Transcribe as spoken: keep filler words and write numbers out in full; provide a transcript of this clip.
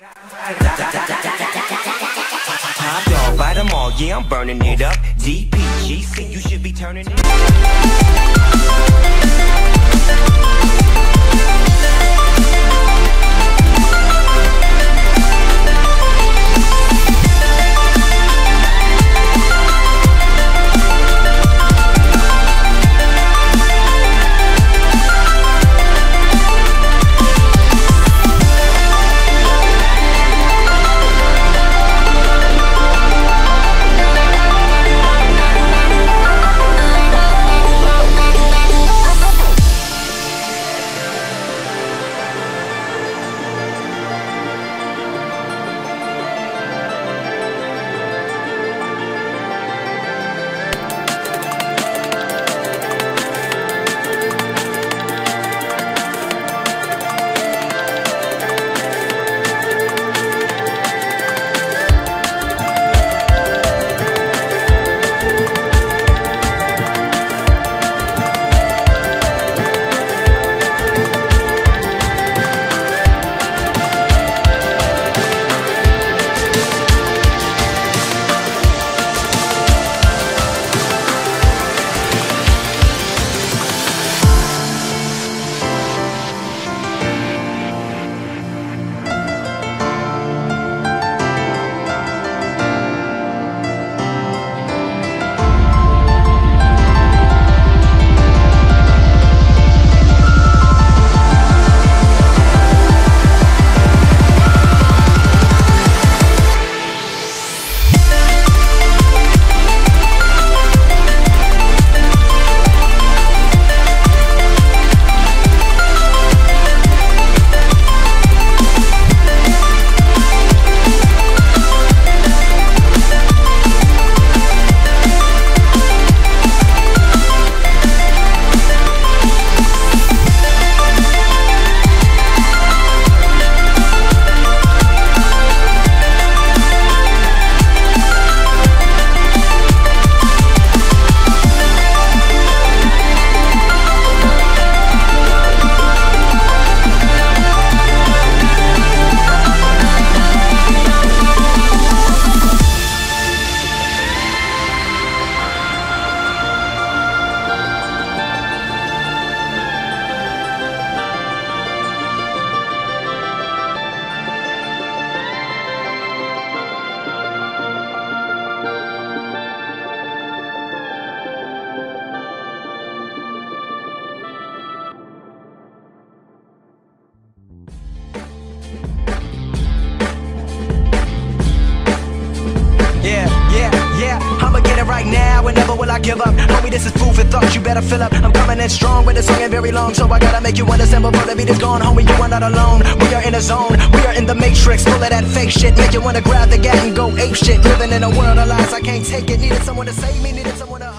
Top dog, by them all, yeah, I'm burning it up. D P G C, you should be turning it give up. Homie, this is food for thought, you better fill up. I'm coming in strong, but this song ain't very long, so I gotta make you understand before the beat is gone. Homie, you are not alone, we are in a zone, we are in the matrix, full of that fake shit, make you wanna grab the gat and go ape shit, living in a world of lies, I can't take it, needed someone to save me, needed someone to